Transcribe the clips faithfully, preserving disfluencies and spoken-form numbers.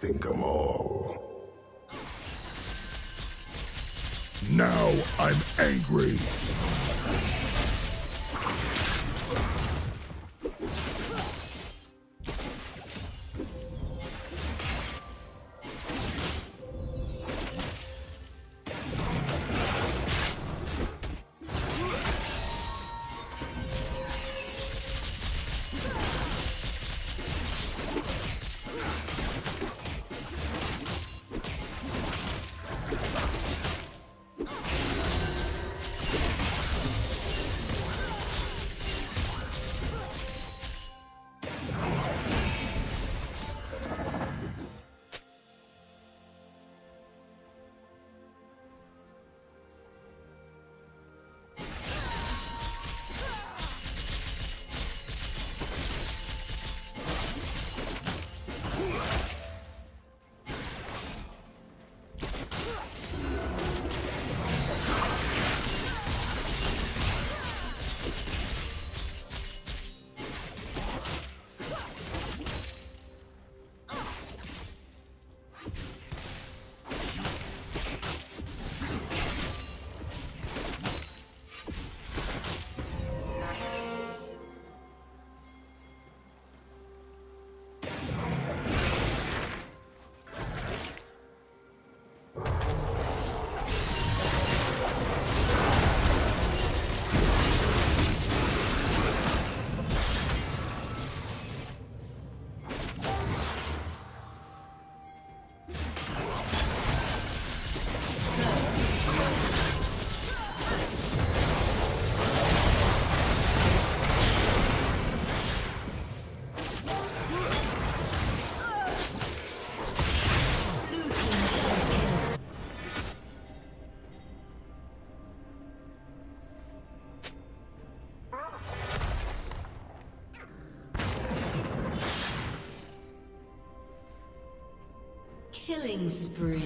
think 'em all. Now I'm angry. Killing spree.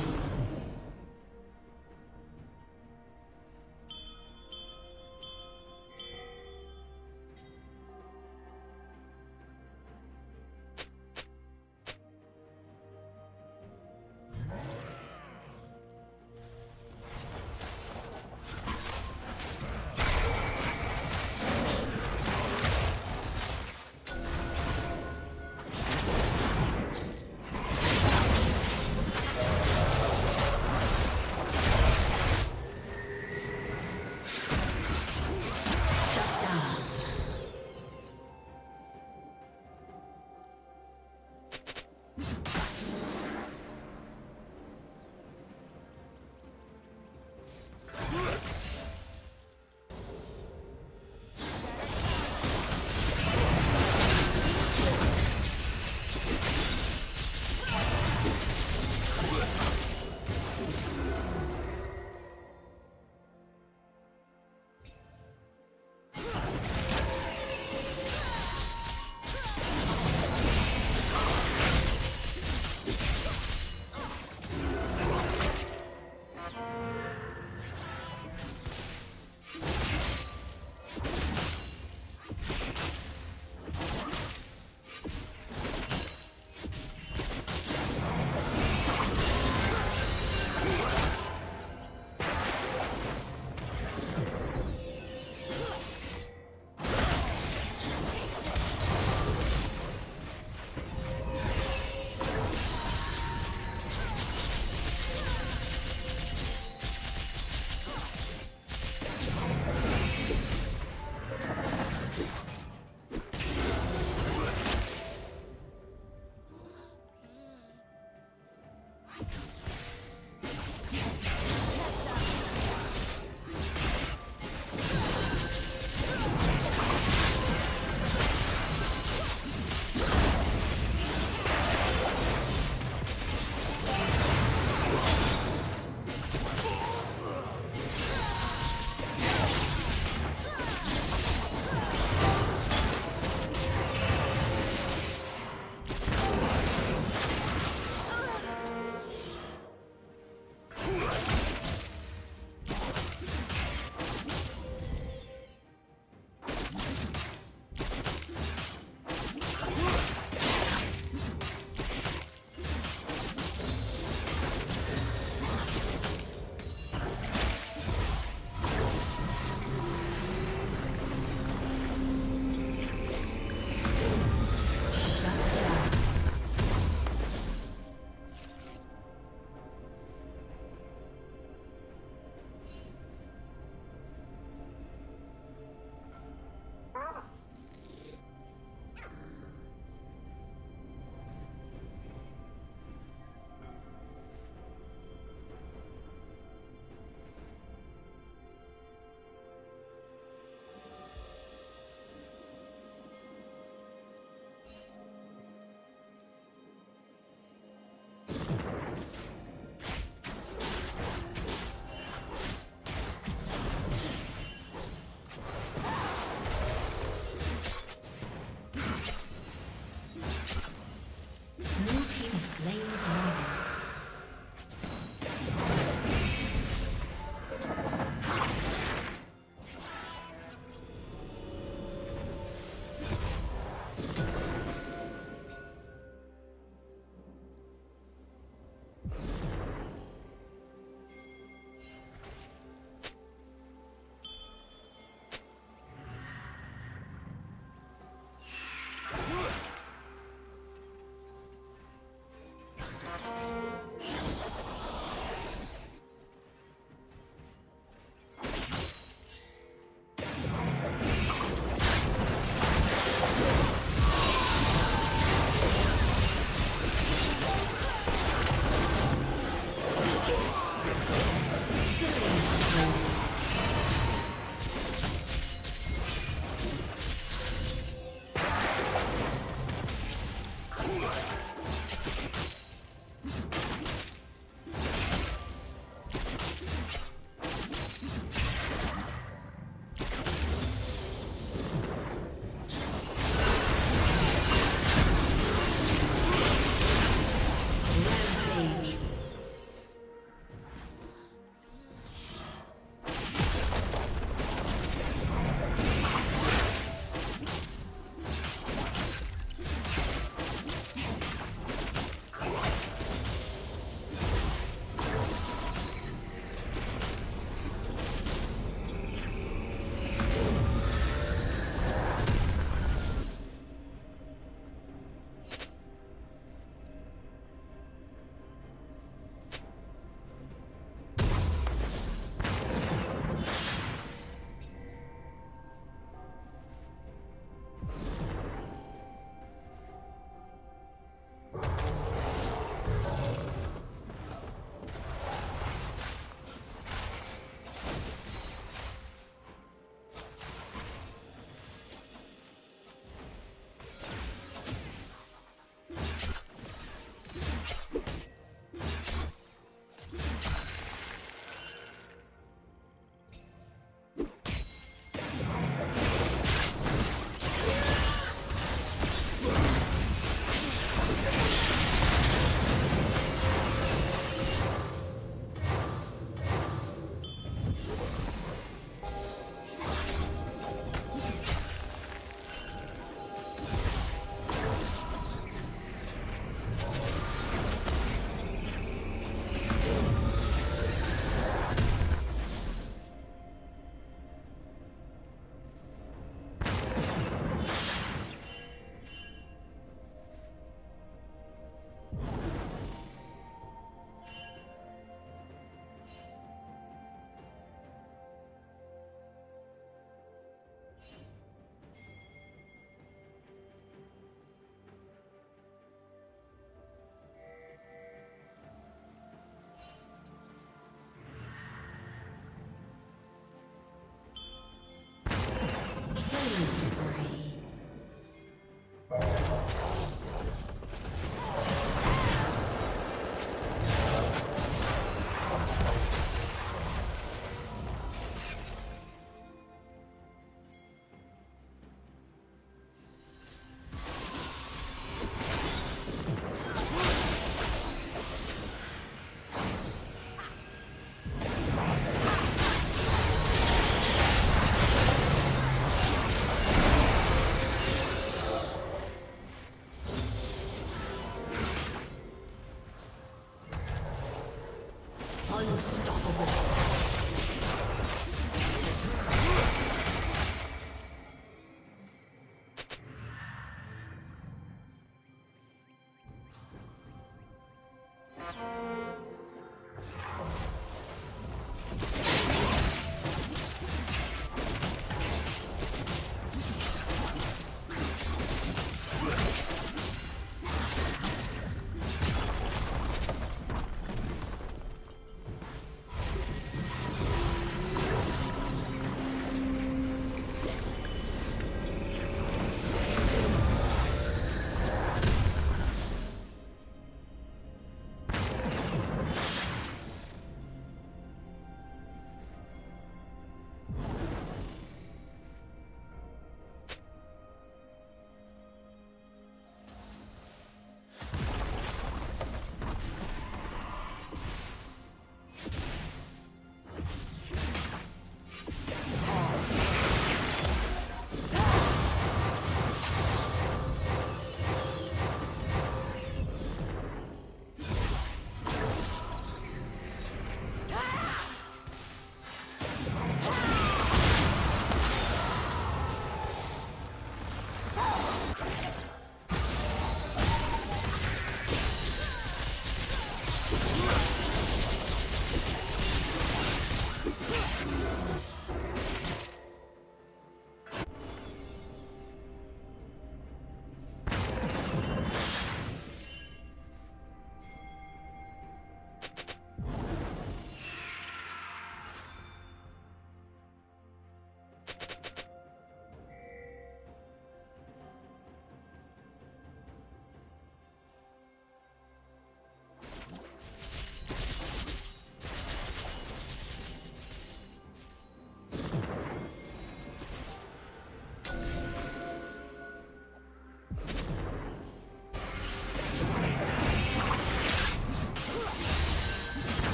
slain the dragon.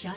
Shut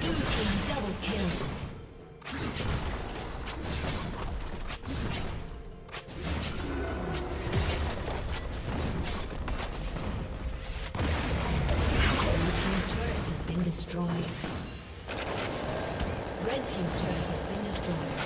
Blue team double kill. Destroyed. Red team's turret has been destroyed.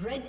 Red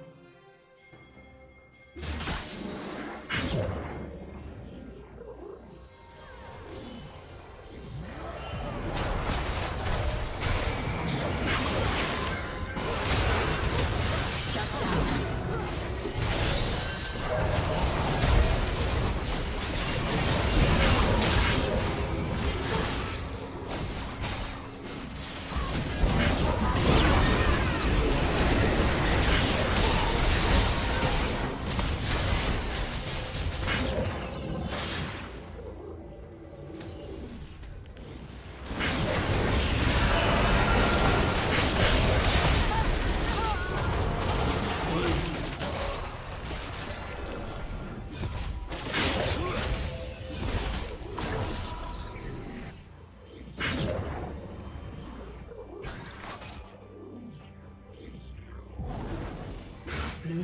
Blue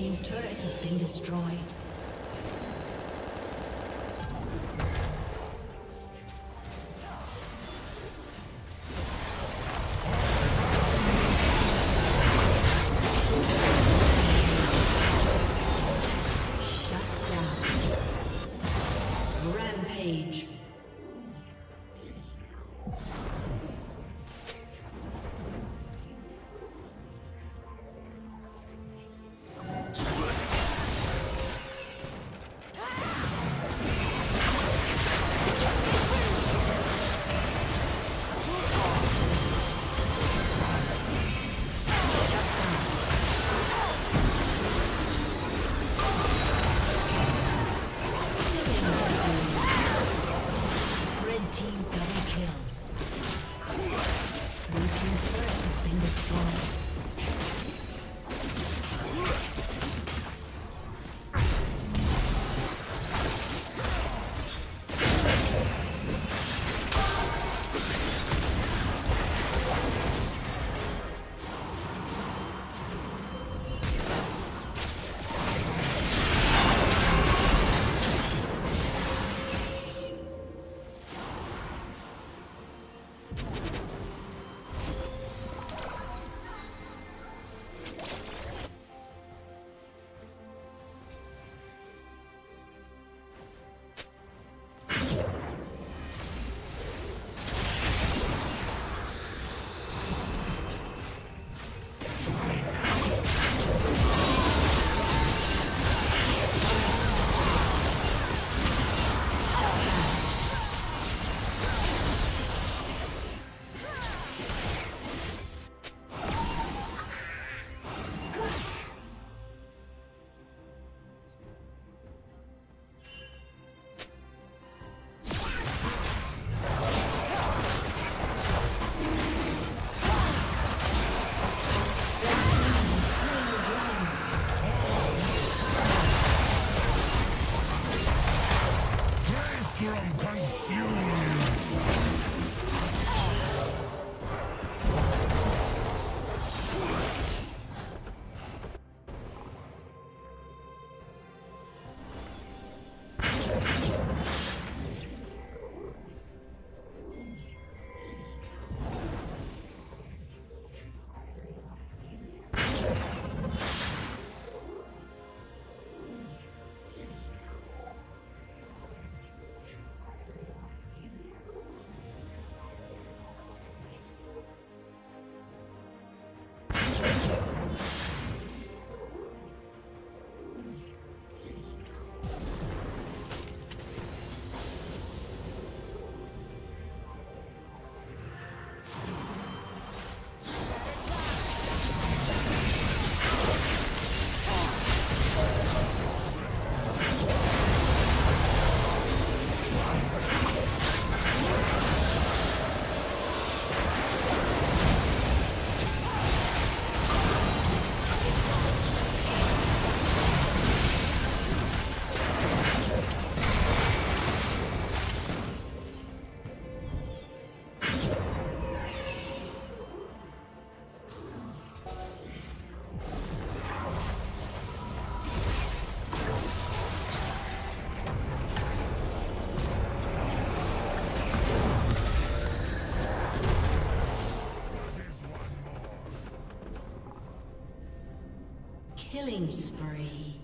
team's turret has been destroyed. Killing spree.